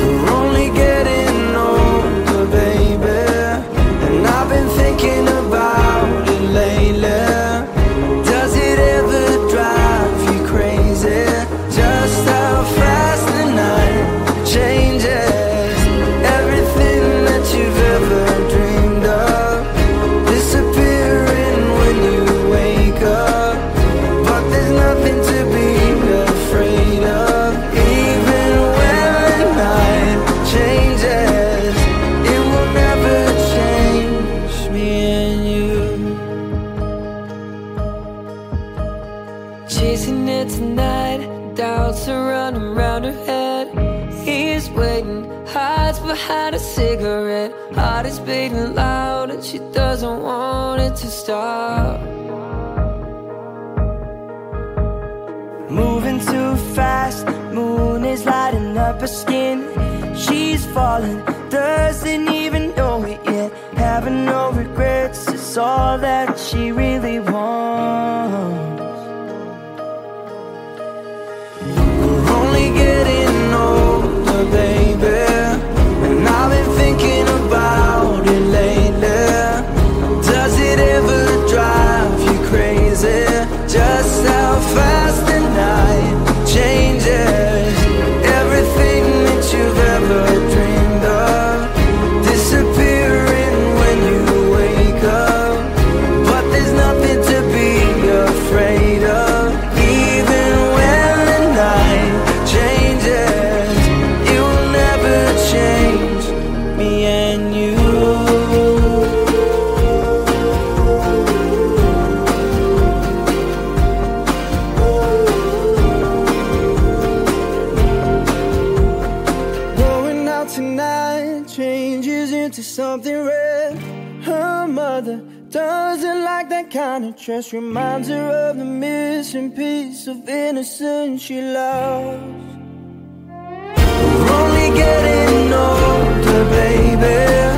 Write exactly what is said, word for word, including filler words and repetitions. We're only getting older, baby, and I've been thinking about it lately. Does it ever drive you crazy just how fast the night changes? Had a cigarette, heart is beating loud, and she doesn't want it to stop. Moving too fast, moon is lighting up her skin. She's falling, doesn't even know it yet. Having no regrets is all that she really wants. We're only getting older, baby, and I've been thinking about it lately. Does it ever drive you crazy just how fast the night changes? Everything that you've ever dreamed of disappearing when you wake up, but there's nothing to be afraid of. Even when the night changes, it will never change. Kind of dress reminds her of the missing piece of innocence she lost. We're only getting older, baby.